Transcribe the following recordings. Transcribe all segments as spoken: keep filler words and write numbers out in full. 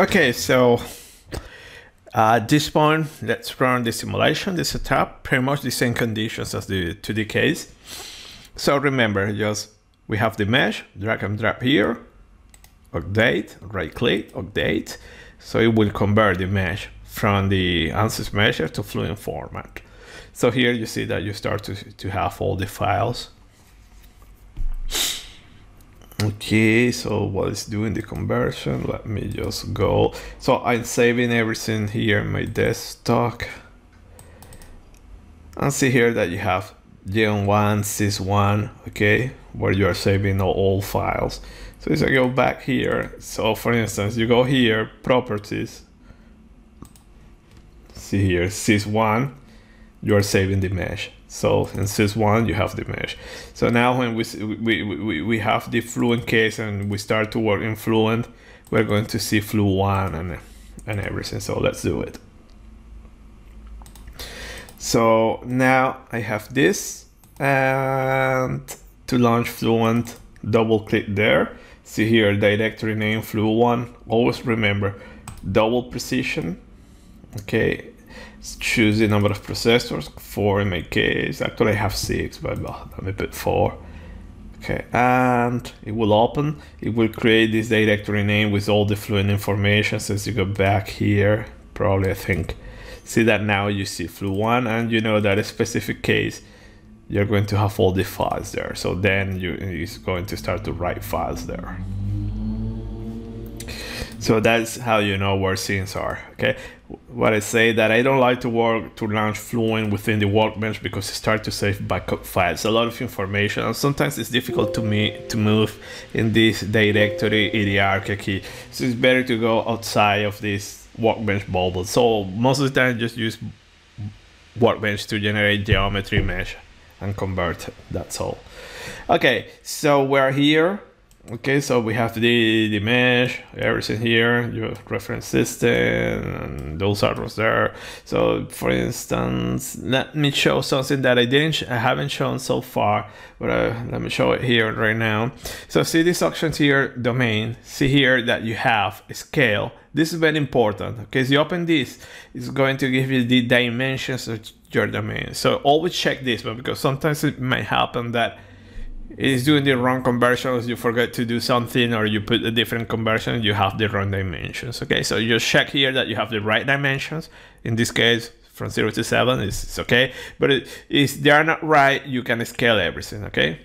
Okay, so at uh, this point, let's run the simulation, the setup, pretty much the same conditions as the two D case. So remember, just we have the mesh, drag and drop here, update, right click, update. So it will convert the mesh from the Ansys measure to Fluent format. So here you see that you start to, to have all the files. Okay, so while it's doing the conversion, let me just go. So I'm saving everything here in my desktop. And see here that you have gen one, sys one, okay, where you are saving all files. So if I go back here, so for instance, you go here, properties, see here, sys one, you are saving the mesh. So in sys one, you have the mesh. So now when we, we, we, we have the Fluent case and we start to work in Fluent, we're going to see flu one and, and everything. So let's do it. So now I have this, and to launch Fluent, double click there. See here, directory name flu one. Always remember, double precision. Okay, choose the number of processors, four in my case. Actually I have six, but let me put four. Okay, and it will open. It will create this directory name with all the Fluent information. So as you go back here, probably I think, see that now you see flu one, and you know that a specific case, you're going to have all the files there. So then you is going to start to write files there. So that's how you know where scenes are. Okay, what I say that I don't like to work to launch Fluent within the workbench because you start to save backup files, a lot of information, and sometimes it's difficult to me to move in this directory hierarchy. So it's better to go outside of this workbench bubble. So most of the time, just use workbench to generate geometry mesh and convert it. That's all. Okay, so we're here. Okay, so we have the, the mesh, everything here, your reference system, and those arrows there. So for instance, let me show something that I didn't, I haven't shown so far, but uh, let me show it here right now. So see these options here, domain, see here that you have scale. This is very important. Okay, so you open this, it's going to give you the dimensions of your domain. So always check this one, because sometimes it might happen that it's doing the wrong conversions, you forget to do something, or you put a different conversion, you have the wrong dimensions. Okay, so you just check here that you have the right dimensions. In this case, from zero to seven is it's okay, but it, if they are not right, you can scale everything. Okay,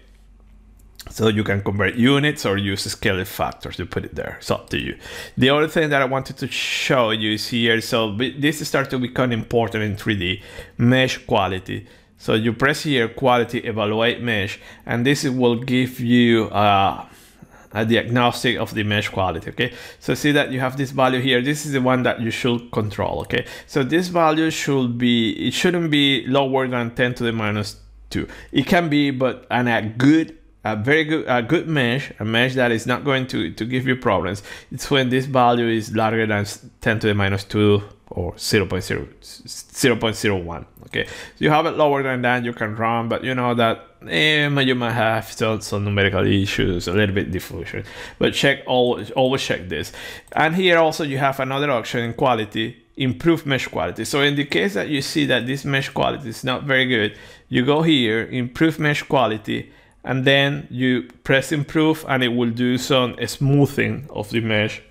so you can convert units or use scaling factors to put it there. It's up to you. The other thing that I wanted to show you is here. So this starts to become important in three D, mesh quality. So you press here, quality, evaluate mesh, and this will give you uh, a diagnostic of the mesh quality, okay? So see that you have this value here. This is the one that you should control, okay? So this value should be, it shouldn't be lower than ten to the minus two. It can be, but and a good, a very good, a good mesh, a mesh that is not going to, to give you problems, it's when this value is larger than ten to the minus two. Or zero point zero, zero point zero one, okay? So you have it lower than that, you can run, but you know that eh, you might have some, some numerical issues, a little bit diffusion, but check, always, always check this. And here also you have another option in quality, improve mesh quality. So in the case that you see that this mesh quality is not very good, you go here, improve mesh quality, and then you press improve, and it will do some smoothing of the mesh,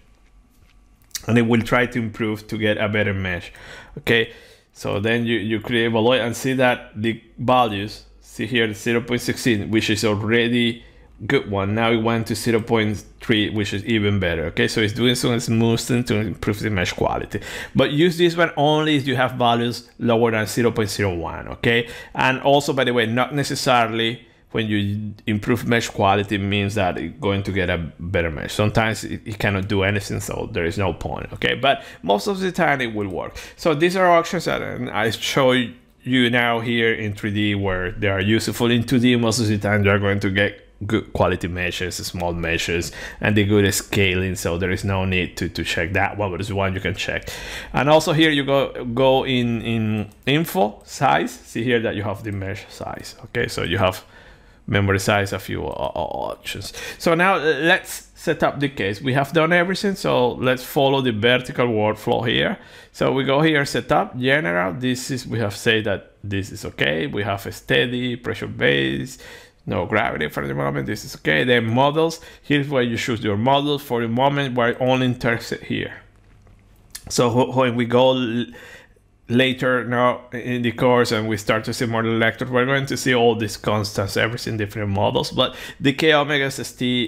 and it will try to improve to get a better mesh. Okay, so then you, you create evaluate and see that the values, see here zero point one six, which is already good one. Now it went to zero point three, which is even better. Okay, so it's doing some smoothing to improve the mesh quality. But use this one only if you have values lower than zero point zero one, okay? And also, by the way, not necessarily when you improve mesh quality means that it's going to get a better mesh. Sometimes it, it cannot do anything, so there is no point, okay? But most of the time it will work. So these are options that I show you now here in three D where they are useful. In two D, most of the time you are going to get good quality meshes, small meshes, and the good scaling, so there is no need to, to check that one, but it's one you can check. And also here you go go in, in info, size, see here that you have the mesh size, okay? So you have memorize a few options. So now let's set up the case. We have done everything, so let's follow the vertical workflow here. So we go here, setup, general. This is, we have said that this is okay. We have a steady pressure base, no gravity for the moment. This is okay. Then models. Here's where you choose your model. For the moment, we're only interested here. So when we go later now in the course and we start to see more lectures, we're going to see all these constants, everything, different models, but the K omega S S T,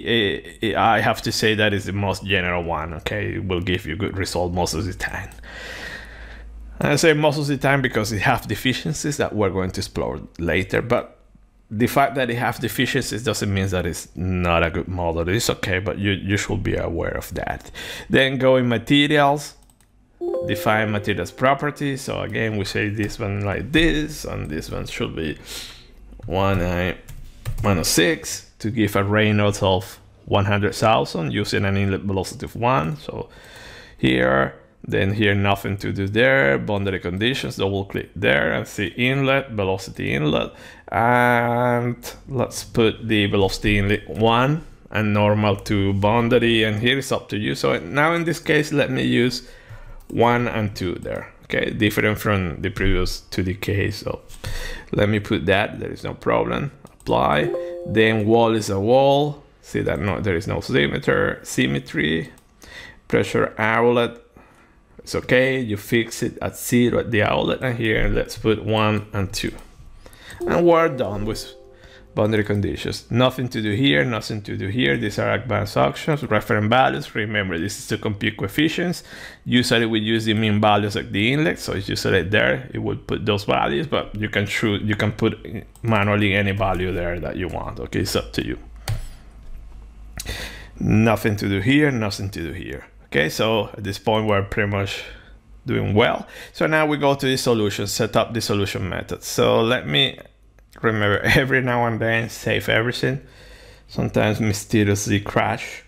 eh, I have to say that is the most general one. Okay, it will give you good result most of the time. And I say most of the time because it has deficiencies that we're going to explore later, but the fact that it has deficiencies doesn't mean that it's not a good model. It's okay, but you, you should be aware of that. Then go in materials, define materials property. So again, we say this one like this, and this one should be one oh six to give a Reynolds of one hundred thousand using an inlet velocity of one. So here, then here, nothing to do there, boundary conditions, double click there and see inlet, velocity inlet. And let's put the velocity inlet one and normal to boundary, and here it's up to you. So now in this case, let me use one and two there. Okay, different from the previous two D case, so let me put that. There is no problem. Apply. Then wall is a wall. See that no, there is no symmetry. Symmetry. Pressure outlet. It's okay. You fix it at zero at the outlet, and here let's put one and two. And we're done with boundary conditions. Nothing to do here, nothing to do here. These are advanced options, reference values. Remember, this is to compute coefficients. Usually we use the mean values at the inlet. So if you select there, it would put those values, but you can choose, you can put manually any value there that you want. Okay, it's up to you. Nothing to do here, nothing to do here. Okay, so at this point we're pretty much doing well. So now we go to the solution, set up the solution method. So let me remember, every now and then save everything. Sometimes mysteriously crash.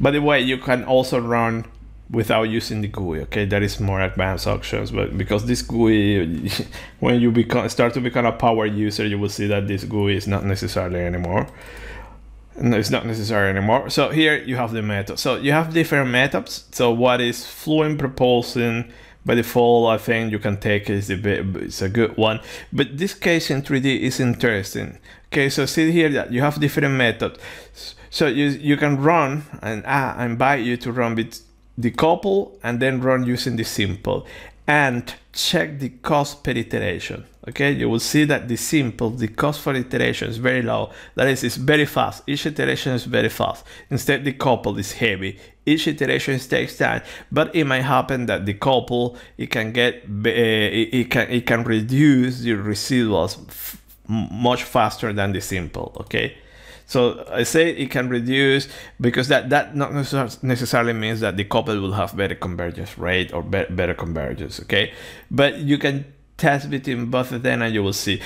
By the way, you can also run without using the G U I. Okay, that is more advanced options, but because this G U I, when you become start to become a power user, you will see that this G U I is not necessarily anymore. No, it's not necessary anymore. So here you have the method. So you have different methods. So what is Fluent proposing? By default, I think you can take it, it's a good one. But this case in three D is interesting. Okay, so see here that you have different methods. So you, you can run, and I invite you to run with decouple and then run using the simple. And check the cost per iteration. Okay, you will see that the simple, the cost for iteration is very low. That is, it's very fast. Each iteration is very fast. Instead, the decouple is heavy. Each iteration takes time, but it might happen that the decouple, it can get, uh, it, it can it can reduce the residuals f much faster than the simple. Okay, so I say it can reduce because that that not necessarily means that the decouple will have better convergence rate or be better convergence. Okay, but you can test between both of them and you will see.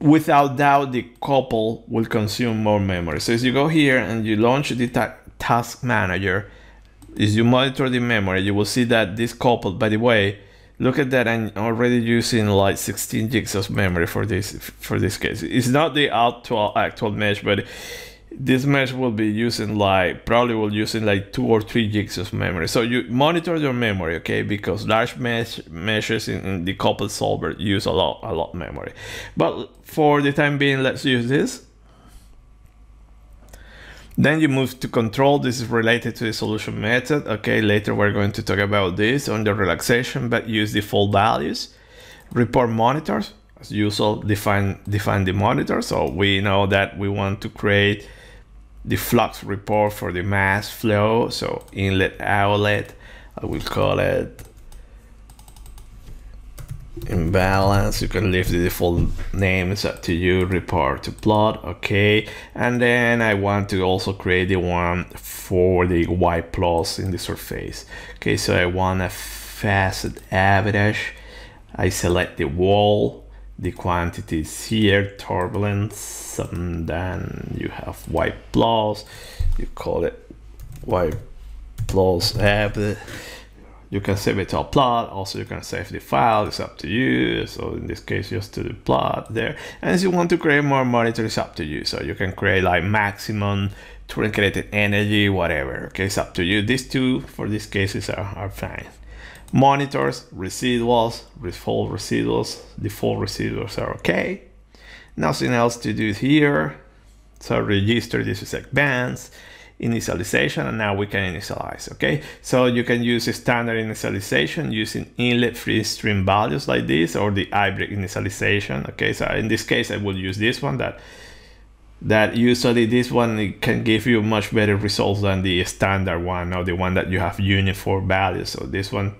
Without doubt, the decouple will consume more memory. So as you go here and you launch the type task manager, is you monitor the memory, you will see that this decouple, by the way, look at that, I'm already using like sixteen gigs of memory for this for this case. It's not the actual actual mesh, but this mesh will be using like probably will using like two or three gigs of memory. So you monitor your memory, okay, because large mesh meshes in, in the decouple solver use a lot a lot memory. But for the time being, let's use this. Then you move to control. This is related to the solution method. Okay, later we're going to talk about this on the relaxation, but use default values. Report monitors, as usual, define, define the monitor. So we know that we want to create the flux report for the mass flow. So inlet, outlet, I will call it imbalance. You can leave the default name, it's up to you. Report to plot, okay. And then I want to also create the one for the Y plus in the surface. Okay, so I want a facet average. I select the wall, the quantities here, turbulence, and then you have Y plus, you call it Y plus average. You can save it to a plot, also you can save the file, it's up to you. So in this case, just to the plot there. And if you want to create more monitor, it's up to you. So you can create like maximum, truncated energy, whatever, okay, it's up to you. These two, for these cases, are, are fine. Monitors, residuals, default residuals, default residuals are okay. Nothing else to do here. So register, this is advanced. Initialization, and now we can initialize, okay? So you can use a standard initialization using inlet free stream values like this, or the hybrid initialization, okay? So in this case, I will use this one that that usually this one it can give you much better results than the standard one or the one that you have uniform values. So this one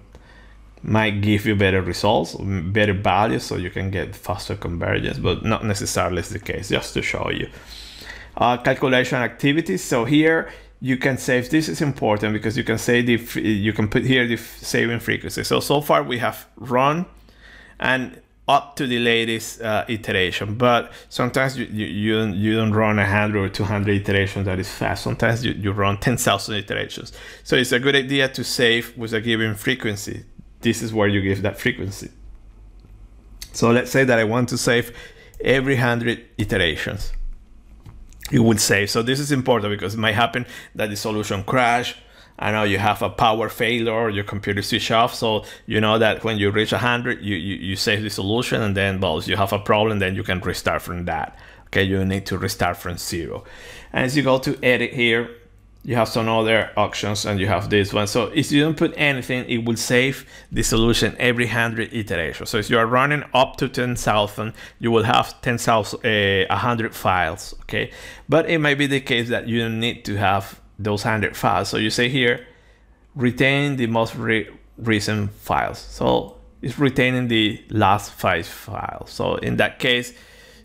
might give you better results, better values, so you can get faster convergence, but not necessarily is the case, just to show you. Uh, calculation activities. So here you can save. This is important because you can save the. You can put here the saving frequency. So so far we have run, and up to the latest uh, iteration. But sometimes you you you don't, you don't run a hundred or two hundred iterations. That is fast. Sometimes you you run ten thousand iterations. So it's a good idea to save with a given frequency. This is where you give that frequency. So let's say that I want to save every hundred iterations. You would save. So this is important because it might happen that the solution crash. I know you have a power failure, your computer switch off. So you know that when you reach one hundred, you, you, you save the solution, and then, well, if you have a problem, then you can restart from that. Okay, you need to restart from zero. And as you go to edit here, you have some other options, and you have this one. So if you don't put anything, it will save the solution every one hundred iterations. So if you are running up to ten thousand, you will have ten thousand, uh, one hundred files, okay? But it might be the case that you don't need to have those one hundred files. So you say here, retain the most re recent files. So it's retaining the last five files. So in that case,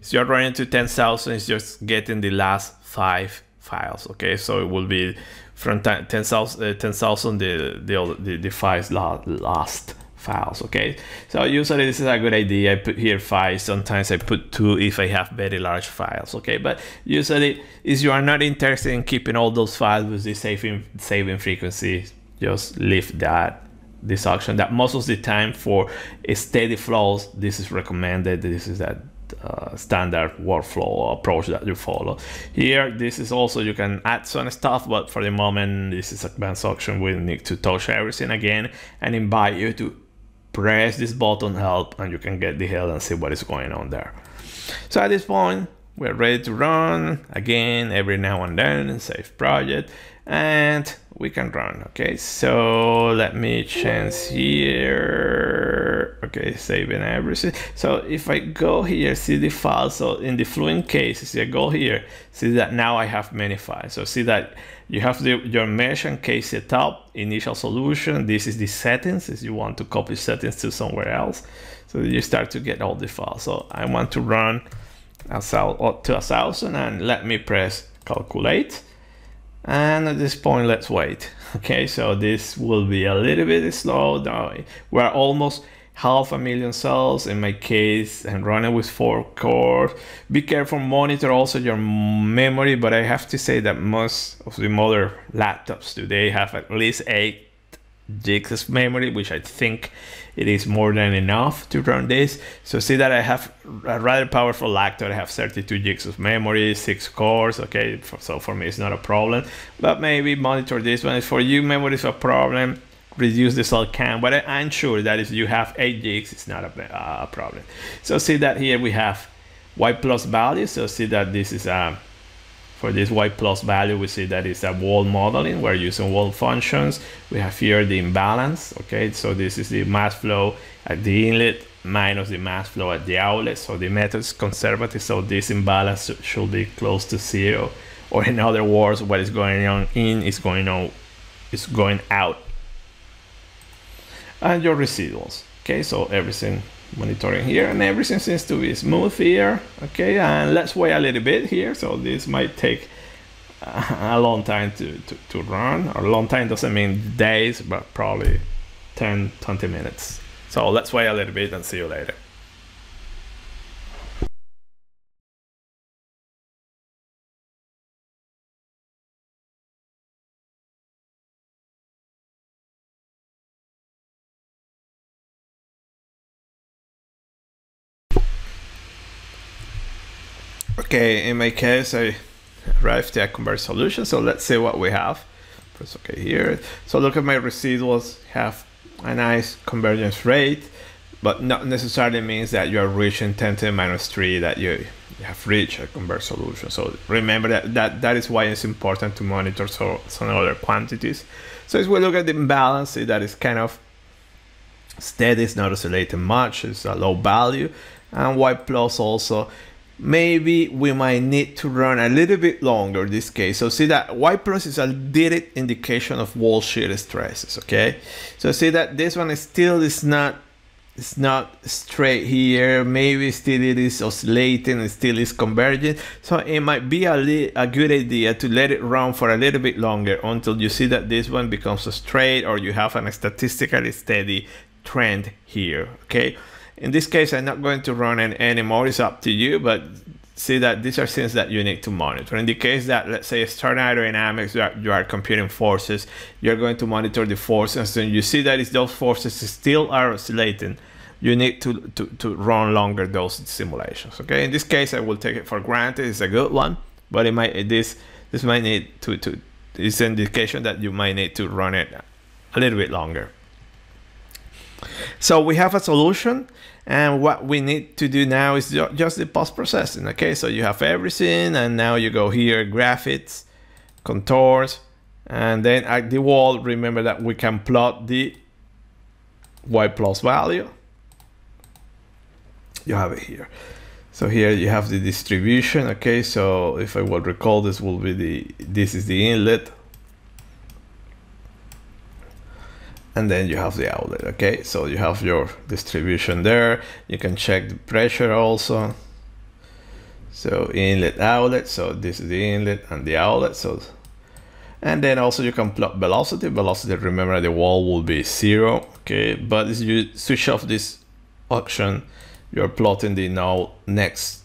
if you're running to ten thousand, it's just getting the last five files, okay? So it will be from ten thousand, ten thousand the, the the the files last files, okay? So usually this is a good idea. I put here five, sometimes I put two if I have very large files, okay? But usually if you are not interested in keeping all those files with the saving saving frequency, just leave that this option. That most of the time for steady flows, this is recommended. This is that Uh, standard workflow approach that you follow. Here, this is also, you can add some stuff, but for the moment, this is advanced option. We need to touch everything again, and invite you to press this button help, and you can get the help and see what is going on there. So at this point, we're ready to run again every now and then and save project, and we can run. Okay, so let me change here. Okay, saving everything. So if I go here, see the file. So in the Fluent cases, I go here, see that now I have many files. So see that you have the, your mesh and case setup, initial solution. This is the settings if you want to copy settings to somewhere else. So you start to get all the files. So I want to run up to a thousand, and let me press calculate. And at this point, let's wait. Okay, so this will be a little bit slow. Now we're almost half a million cells in my case, and running with four cores. Be careful, monitor also your memory, but I have to say that most of the modern laptops today have at least eight gigs of memory, which I think it is more than enough to run this. So see that I have a rather powerful laptop. I have thirty-two gigs of memory, six cores, okay? So for me, it's not a problem, but maybe monitor this one. If for you, memory is a problem, reduce the cell count, but I'm sure that if you have eight gigs, it's not a uh, problem. So see that here we have Y plus value. So see that this is a, for this Y plus value, we see that it's a wall modeling. We're using wall functions. We have here the imbalance, okay? So this is the mass flow at the inlet minus the mass flow at the outlet. So the method is conservative, so this imbalance should be close to zero. Or in other words, what is going on in is going on, is going out. And your residuals, okay? So everything monitoring here, and everything seems to be smooth here, okay? And let's wait a little bit here. So this might take a long time to, to, to run. A long time doesn't mean days, but probably ten, twenty minutes. So let's wait a little bit and see you later. Okay, in my case, I arrived at a converged solution. So let's see what we have. Press OK here. So look at my residuals have a nice convergence rate, but not necessarily means that you are reaching ten to the minus three, that you have reached a converged solution. So remember that, that that is why it's important to monitor so, some other quantities. So as we look at the imbalance, see that is kind of steady, it's not oscillating much, it's a low value. And Y plus also, maybe we might need to run a little bit longer in this case. So see that Y plus is a little indication of wall shear stresses, okay? So see that this one is still is not, it's not straight here. Maybe still it is oscillating, it still is converging. So it might be a, a good idea to let it run for a little bit longer until you see that this one becomes a straight or you have a statistically steady trend here, okay? In this case, I'm not going to run it anymore, it's up to you, but see that these are things that you need to monitor. In the case that, let's say, starting aerodynamics, you are, you are computing forces, you're going to monitor the forces, and you see that it's those forces still are oscillating, you need to, to, to run longer those simulations, okay? In this case, I will take it for granted, it's a good one, but it might, this, this might need to, to, it's an indication that you might need to run it a little bit longer. So we have a solution, and what we need to do now is just the post-processing, okay? So you have everything, and now you go here, graphics, contours, and then at the wall, remember that we can plot the Y plus value. You have it here. So here you have the distribution, okay? So if I will recall, this will be the, this is the inlet, and then you have the outlet, okay? So you have your distribution there. You can check the pressure also. So inlet, outlet, so this is the inlet and the outlet. So, and then also you can plot velocity. Velocity, remember the wall will be zero, okay? But if you switch off this option, you're plotting the now next,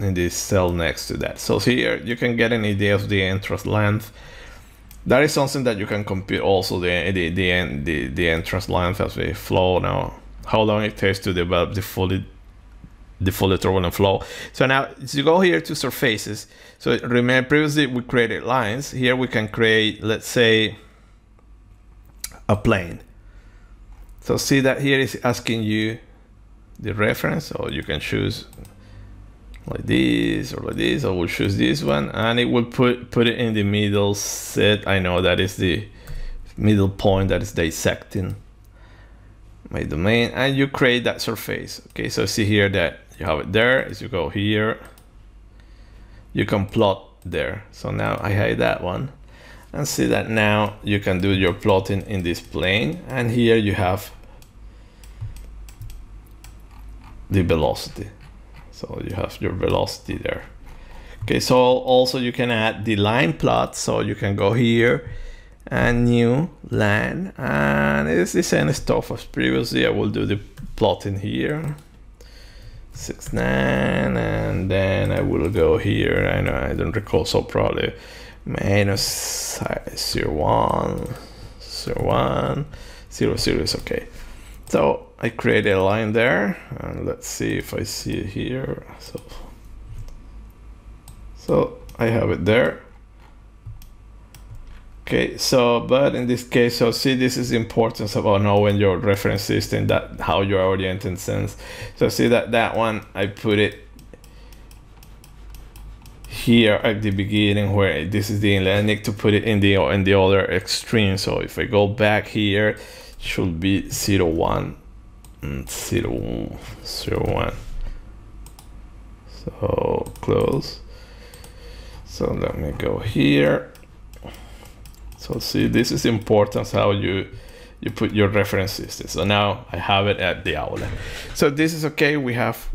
in this cell next to that. So here you can get an idea of the entrance length. That is something that you can compute also, the the the the, the entrance length as a flow now, how long it takes to develop the fully the fully turbulent flow. So now you go here to surfaces. So remember previously we created lines. Here we can create, let's say, a plane. So see that here is asking you the reference, so you can choose like this or like this. I will choose this one, and it will put put it in the middle set. I know that is the middle point that is dissecting my domain, and you create that surface. Okay, so see here that you have it there. As you go here, you can plot there. So now I hide that one, and see that now you can do your plotting in this plane, and here you have the velocity. So you have your velocity there. Okay, so also you can add the line plot. So you can go here and new line, and it's the same stuff as previously. I will do the plotting here, six, nine, and then I will go here. I know I don't recall, so probably minus zero, one, zero, one, zero, zero is okay. So I created a line there, and let's see if I see it here. So, so I have it there. Okay, so, but in this case, so see, this is the importance about knowing your reference system, that how you are orienting things. So see that that one, I put it here at the beginning where this is the inlet. I need to put it in the, in the other extreme. So if I go back here, should be zero one and zero zero one. So close. So let me go here. So see, this is important how you you put your reference system. So now I have it at the outlet. So this is okay. We have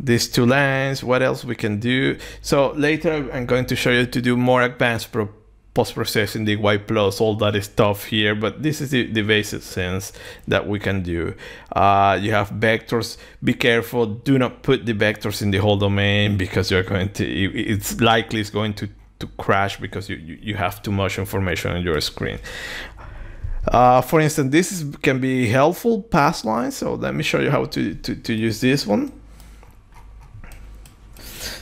these two lines. What else we can do? So later I'm going to show you to do more advanced pro post-processing, the Y plus, all that stuff here, but this is the, the basic things that we can do. Uh, you have vectors. Be careful, do not put the vectors in the whole domain, because you're going to, it's likely it's going to, to crash because you, you, you have too much information on your screen. Uh, for instance, this is, can be helpful, pass lines. So let me show you how to, to, to use this one.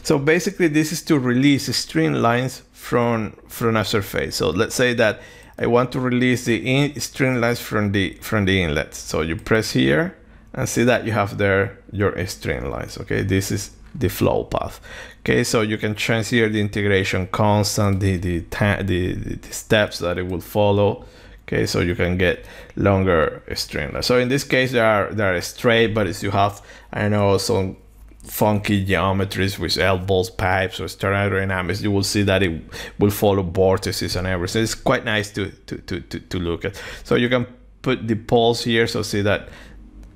So basically this is to release string lines from from a surface. So let's say that I want to release the in string lines from the from the inlet. So you press here and see that you have there your string lines. Okay, this is the flow path. Okay, so you can change here the integration constant, the the, the the steps that it will follow. Okay, so you can get longer string lines. So in this case, there are there are straight, but if you have, I know, some funky geometries with elbows, pipes, or aerodynamics, you will see that it will follow vortices and everything. It's quite nice to to to to, to look at. So you can put the poles here. So see that.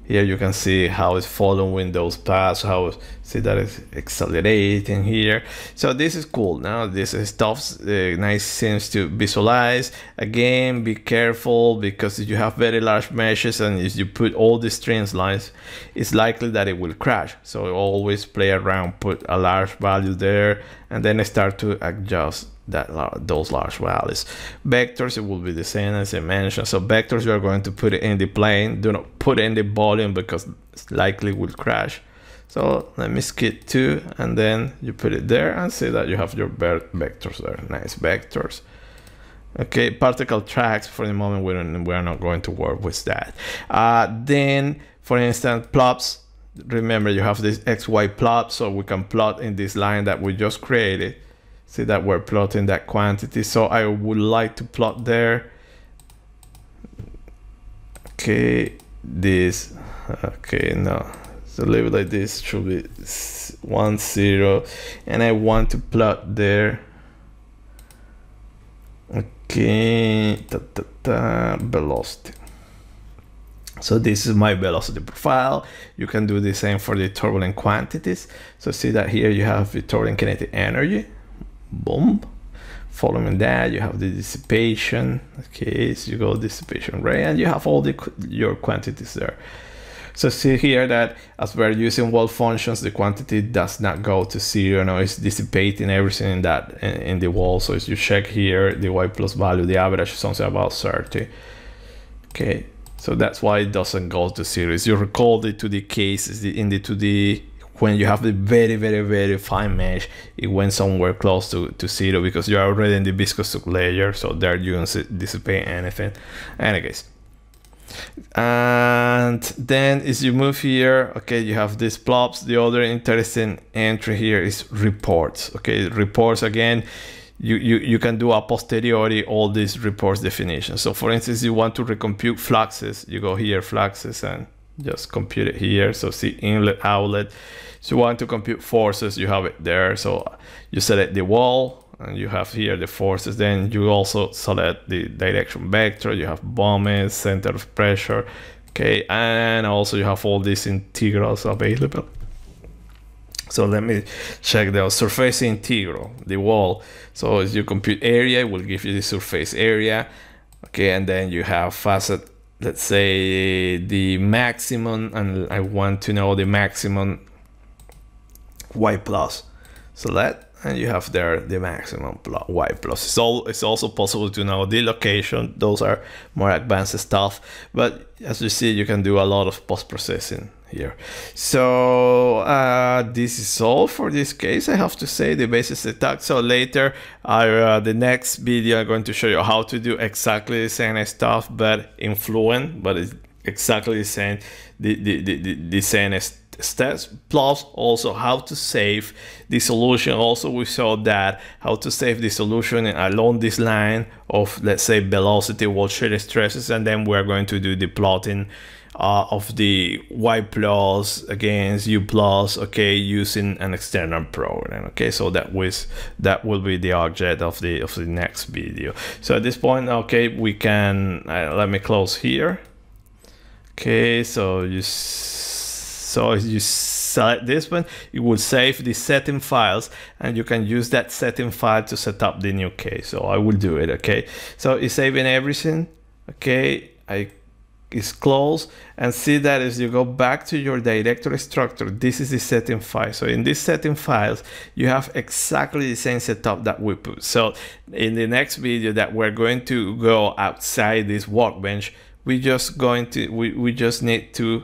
Here you can see how it's following those paths, how see that it's accelerating here. So this is cool. Now this stuff uh, nice things to visualize. Again, be careful, because if you have very large meshes and if you put all the strings lines, it's likely that it will crash. So always play around, put a large value there, and then start to adjust that those large values. Vectors, it will be the same as I mentioned. So vectors, you are going to put it in the plane. Do not put in the volume, because it's likely will crash. So let me skip two, and then you put it there and see that you have your vectors there. Nice vectors. Okay, particle tracks, for the moment we don't, we are not going to work with that. Uh, then, for instance, plots. Remember, you have this X Y plot, so we can plot in this line that we just created. See that we're plotting that quantity. So I would like to plot there. Okay, this. Okay, no. So leave it like this. Should be one zero, and I want to plot there. Okay, ta ta ta velocity. So this is my velocity profile. You can do the same for the turbulent quantities. So see that here you have the turbulent kinetic energy. Boom. Following that, you have the dissipation. Okay, so you go dissipation rate, and you have all the your quantities there. So see here that as we're using wall functions, the quantity does not go to zero. No, it's dissipating everything in that in, in the wall. So if you check here the Y plus value, the average is something about thirty. Okay, so that's why it doesn't go to zero. If you recall the two D cases in the two D. When you have the very, very, very fine mesh, it went somewhere close to, to zero, because you're already in the viscous sublayer, so there you don't dissipate anything. Anyways, and then as you move here, okay, you have these plops. The other interesting entry here is reports. Okay, reports again. You, you, you can do a posteriori all these reports definitions. So for instance, you want to recompute fluxes, you go here, fluxes, and just compute it here. So see inlet, outlet. So you want to compute forces, you have it there. So you select the wall and you have here the forces. Then you also select the direction vector. You have bombings, center of pressure. Okay, and also you have all these integrals available. So let me check the surface integral, the wall. So as you compute area, it will give you the surface area. Okay, and then you have facet. Let's say the maximum, and I want to know the maximum Y plus. Select, and you have there the maximum Y plus. It's, all, it's also possible to know the location. Those are more advanced stuff. But as you see, you can do a lot of post-processing here. So uh, this is all for this case. I have to say the basis attack. So later, I, uh, the next video, I'm going to show you how to do exactly the same stuff, but in Fluent, but it's exactly the same, the, the, the, the, the same stuff. Steps, plus also how to save the solution. Also we saw that how to save the solution along this line of, let's say, velocity, wall shear stresses, and then we're going to do the plotting uh, of the Y plus against U plus, okay, using an external program. Okay, so that was that will be the object of the of the next video. So at this point, okay, we can uh, let me close here. Okay, so you So if you select this one, you will save the setting files, and you can use that setting file to set up the new case. So I will do it, okay? So it's saving everything, okay? I is closed, and see that as you go back to your directory structure, this is the setting file. So in this setting files, you have exactly the same setup that we put. So in the next video that we're going to go outside this workbench, we just going to, we, we just need to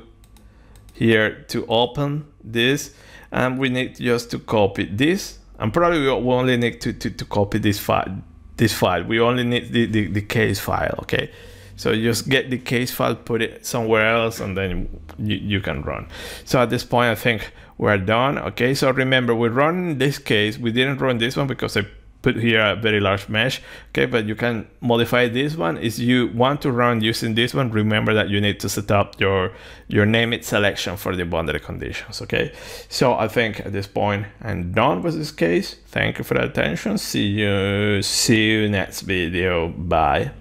here to open this, and we need just to copy this, and probably we only need to, to, to copy this file, this file. We only need the, the, the case file, okay? So just get the case file, put it somewhere else, and then you, you can run. So at this point, I think we're done, okay? So remember, we run this case, we didn't run this one because I put here a very large mesh, okay? But you can modify this one. If you want to run using this one, remember that you need to set up your, your name it selection for the boundary conditions, okay? So I think at this point, I'm done with this case. Thank you for the attention. See you, see you next video, bye.